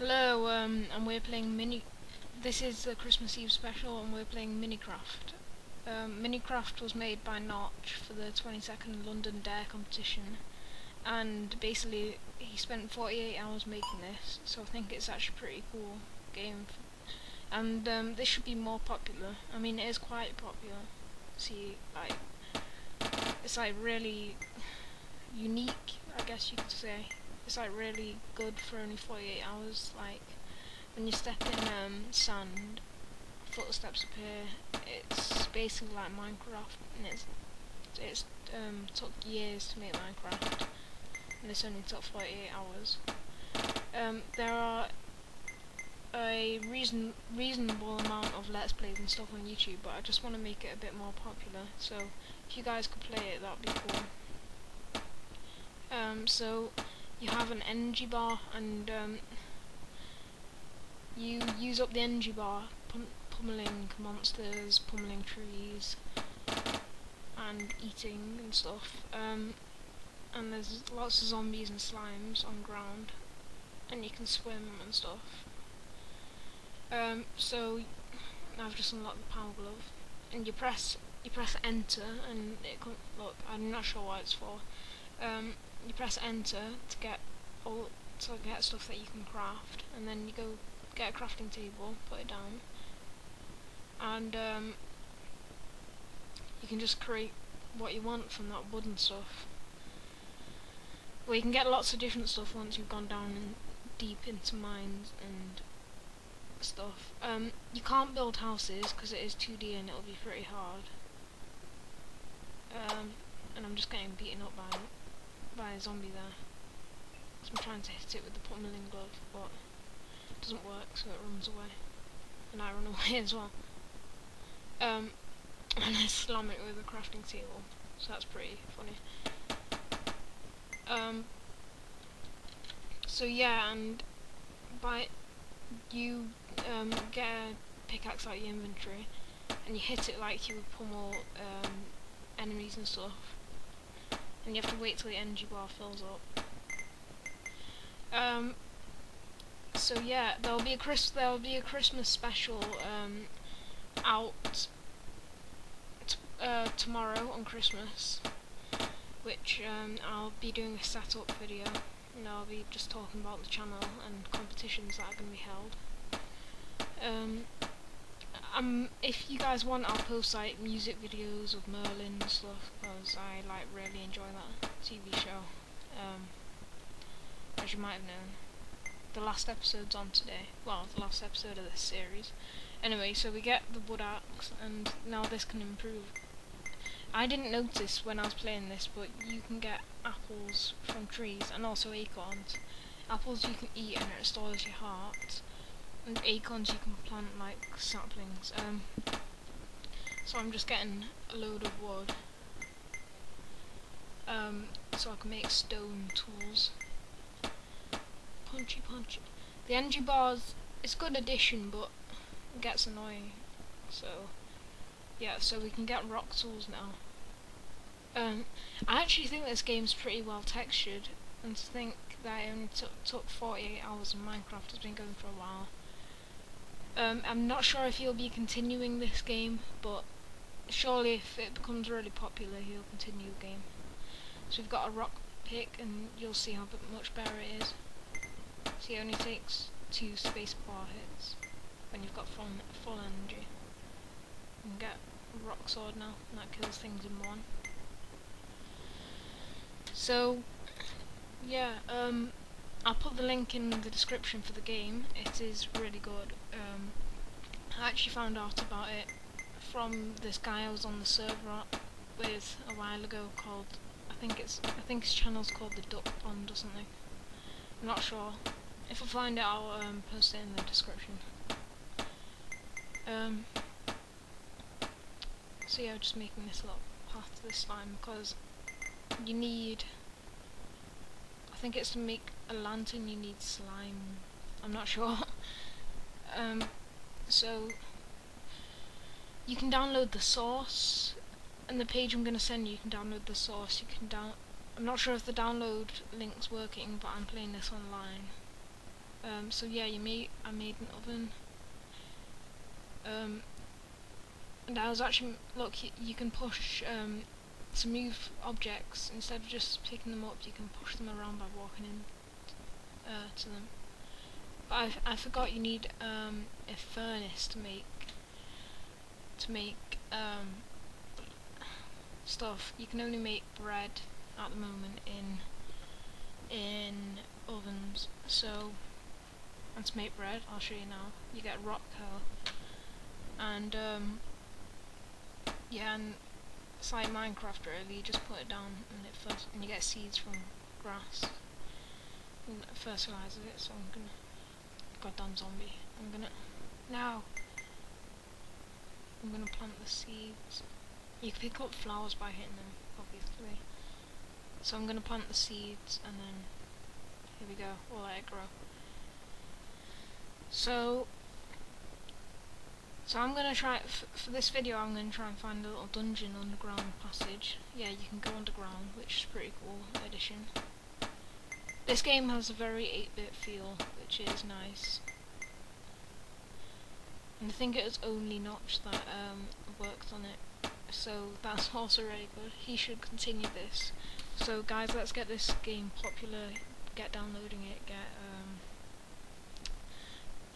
Hello, and we're playing This is the Christmas Eve special, and we're playing Minecraft. Minecraft was made by Notch for the 22nd London Dare competition, and basically he spent 48 hours making this, so I think it's actually a pretty cool game. And this should be more popular. I mean, it is quite popular. See, like, it's like really unique, I guess you could say. It's like really good for only 48 hours. Like when you step in sand, footsteps appear. It's basically like Minecraft, and it's took years to make Minecraft, and it's only took 48 hours. There are a reasonable amount of Let's Plays and stuff on YouTube, but I just want to make it a bit more popular. So if you guys could play it, that'd be cool. So you have an energy bar, and you use up the energy bar pummeling monsters, pummeling trees, and eating and stuff. And there's lots of zombies and slimes on ground, and you can swim and stuff. So I've just unlocked the power glove, and you press enter, and it comes. Look, I'm not sure what it's for. You press enter to get to get stuff that you can craft, and then you go get a crafting table, put it down, and you can just create what you want from that wood and stuff. Well, you can get lots of different stuff once you've gone down and deep into mines and stuff. You can't build houses because it is 2D and it'll be pretty hard. And I'm just getting beaten up by it. By a zombie there. So I'm trying to hit it with the pummeling glove, but it doesn't work, so it runs away. And I run away as well. And I slam it with a crafting table, so that's pretty funny. So yeah, and you get a pickaxe out of your inventory, and you hit it like you would pummel enemies and stuff. And you have to wait till the energy bar fills up. So yeah, there'll be a Christmas special out tomorrow on Christmas, which I'll be doing a setup video. You know, I'll be just talking about the channel and competitions that are going to be held. If you guys want, I'll post like music videos of Merlin and stuff, because I like really enjoy that TV show. As you might have known, the last episode's on today. Well, the last episode of this series. Anyway, so we get the wood axe, and now this can improve. I didn't notice when I was playing this, but you can get apples from trees and also acorns. Apples you can eat and it restores your heart. And acorns you can plant like saplings. So I'm just getting a load of wood, so I can make stone tools. Punchy. The energy bars, it's a good addition, but it gets annoying. So yeah, so we can get rock tools now. I actually think this game's pretty well textured, and to think that it only took 48 hours in Minecraft has been going for a while. I'm not sure if he'll be continuing this game, but surely if it becomes really popular, he'll continue the game. So we've got a rock pick, and you'll see how much better it is. See, it only takes 2 spacebar hits when you've got full energy. You can get a rock sword now, and that kills things in one. So, yeah, I'll put the link in the description for the game. It is really good. I actually found out about it from this guy I was on the server with a while ago called, I think his channel's called The Duck Pond or something. I'm not sure. If I find it, I'll post it in the description. So yeah, I'm just making this little path to this slime because you need, I think it's to make a lantern you need slime, I'm not sure. So you can download the source, and the page I'm going to send you, you can download the source. You can I'm not sure if the download link's working, but I'm playing this online. So yeah, I made an oven. And I was actually, look, you can push, to move objects, instead of just picking them up, you can push them around by walking in to them. But I forgot you need a furnace to make stuff. You can only make bread at the moment in ovens. So, and to make bread, I'll show you now. You get rock coal, and yeah, and it's like Minecraft really. You just put it down and it and you get seeds from grass. And it fertilizes it. So I'm gonna. Goddamn zombie! I'm gonna plant the seeds. You can pick up flowers by hitting them, obviously. So I'm gonna plant the seeds, and then here we go. We'll let it grow. So I'm gonna try for this video. I'm gonna try and find a little dungeon underground passage. Yeah, you can go underground, which is pretty cool addition. This game has a very 8-bit feel, which is nice. And I think it was only Notch that worked on it, so that's also really good. He should continue this. So guys, let's get this game popular, get downloading it,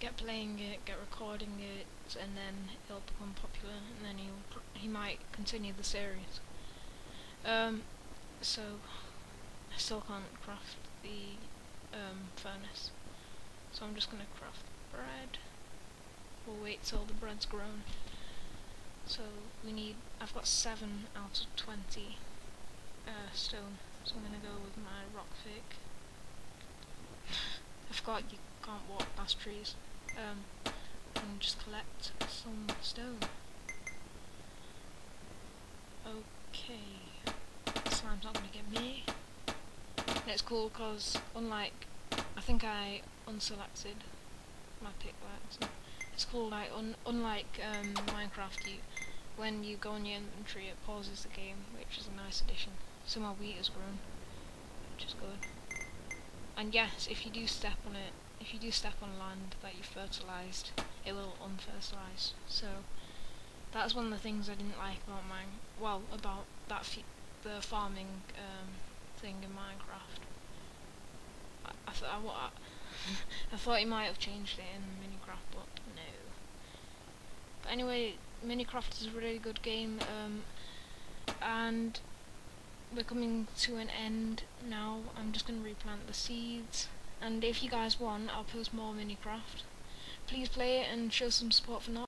get playing it, get recording it, and then it'll become popular, and then he might continue the series. So I still can't craft the furnace. So I'm just gonna craft bread. We'll wait till the bread's grown. So we need, I've got 7 out of 20 stone. So I'm gonna go with my rock fig. I forgot you can't walk past trees. And just collect some stone. Okay. Slime's not gonna get me. And it's cool because, unlike, I think I unselected my pickaxe. It's cool, like, unlike Minecraft, when you go on your inventory, it pauses the game, which is a nice addition. So my wheat has grown, which is good. And yes, if you do step on it, if you do step on land that you fertilised, it will unfertilise. So that's one of the things I didn't like about the farming thing in Minecraft. I thought he might have changed it in Minecraft, but no. But anyway, Minecraft is a really good game, and we're coming to an end now. I'm just going to replant the seeds, and if you guys want, I'll post more Minecraft. Please play it and show some support for Notch.